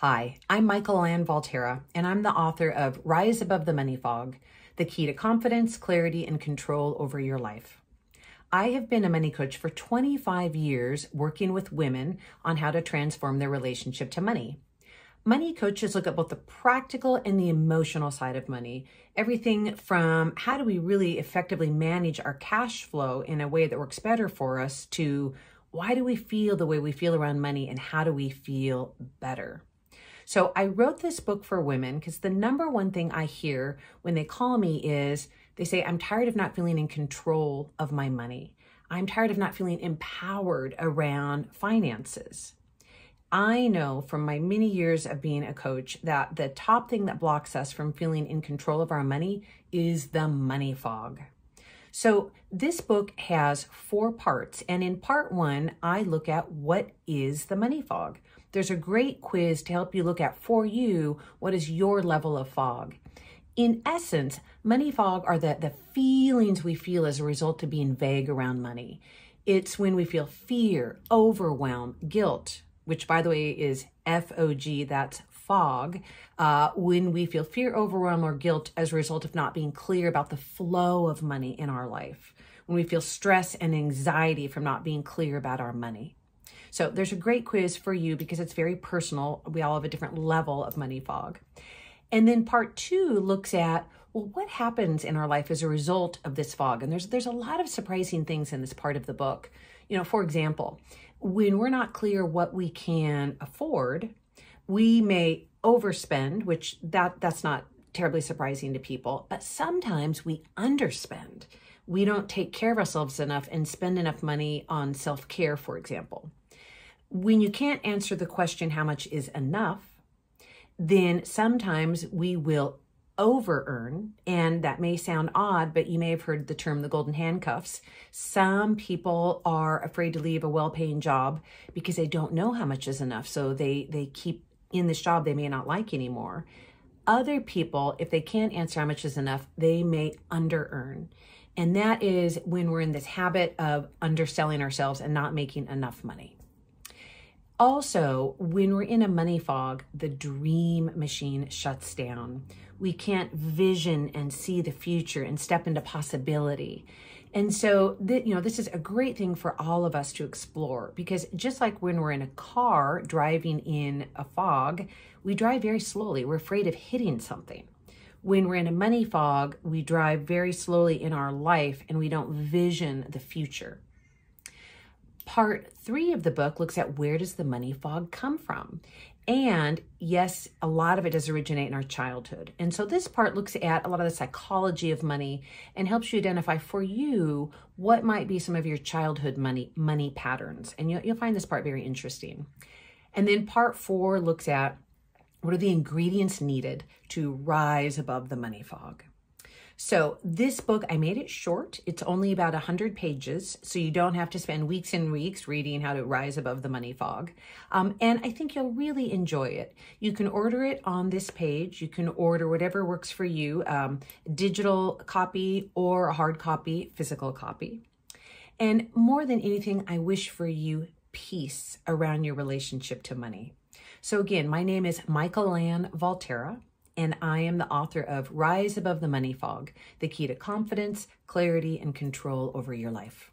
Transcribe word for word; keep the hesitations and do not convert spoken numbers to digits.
Hi, I'm Mikelann Valterra, and I'm the author of Rise Above the Money Fog, The Key to Confidence, Clarity, and Control Over Your Life. I have been a money coach for twenty-five years working with women on how to transform their relationship to money. Money coaches look at both the practical and the emotional side of money, everything from how do we really effectively manage our cash flow in a way that works better for us to why do we feel the way we feel around money and how do we feel better? So I wrote this book for women because the number one thing I hear when they call me is they say, I'm tired of not feeling in control of my money. I'm tired of not feeling empowered around finances. I know from my many years of being a coach that the top thing that blocks us from feeling in control of our money is the money fog. So this book has four parts, and in part one, I look at what is the money fog. There's a great quiz to help you look at for you, what is your level of fog. In essence, money fog are the, the feelings we feel as a result of being vague around money. It's when we feel fear, overwhelm, guilt, which by the way is F O G, that's fog, uh, when we feel fear, overwhelm, or guilt as a result of not being clear about the flow of money in our life, when we feel stress and anxiety from not being clear about our money. So there's a great quiz for you because it's very personal. We all have a different level of money fog. And then part two looks at, well, what happens in our life as a result of this fog? And there's, there's a lot of surprising things in this part of the book. You know, for example, when we're not clear what we can afford, we may overspend, which that, that's not terribly surprising to people, but sometimes we underspend. We don't take care of ourselves enough and spend enough money on self-care, for example. When you can't answer the question, how much is enough, then sometimes we will over-earn, and that may sound odd, but you may have heard the term the golden handcuffs. Some people are afraid to leave a well-paying job because they don't know how much is enough, so they, they keep in this job they may not like anymore. Other people, if they can't answer how much is enough, they may under earn. And that is when we're in this habit of underselling ourselves and not making enough money. Also, when we're in a money fog, the dream machine shuts down. We can't vision and see the future and step into possibility. And so, th- you know, this is a great thing for all of us to explore, because just like when we're in a car driving in a fog, we drive very slowly. We're afraid of hitting something. When we're in a money fog, we drive very slowly in our life and we don't vision the future. Part three of the book looks at where does the money fog come from? And yes, a lot of it does originate in our childhood. And so this part looks at a lot of the psychology of money and helps you identify for you what might be some of your childhood money money patterns. And you'll, you'll find this part very interesting. And then part four looks at what are the ingredients needed to rise above the money fog. So this book, I made it short. It's only about one hundred pages, so you don't have to spend weeks and weeks reading how to rise above the money fog. Um, and I think you'll really enjoy it. You can order it on this page. You can order whatever works for you, um, digital copy or a hard copy, physical copy. And more than anything, I wish for you peace around your relationship to money. So again, my name is Mikelann Valterra, and I am the author of Rise Above the Money Fog, The Key to Confidence, Clarity, and Control Over Your Life.